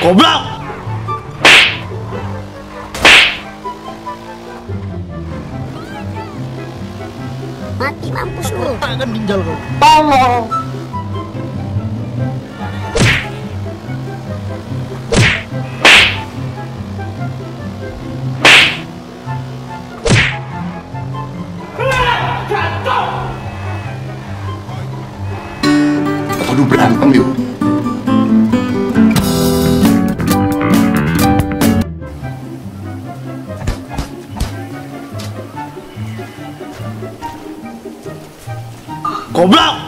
¡Cobrado! Mati mampus lu. Tangan ginjal kau. Tolong. Jatuh. Aduh berantem yuk. ¡Cobrado!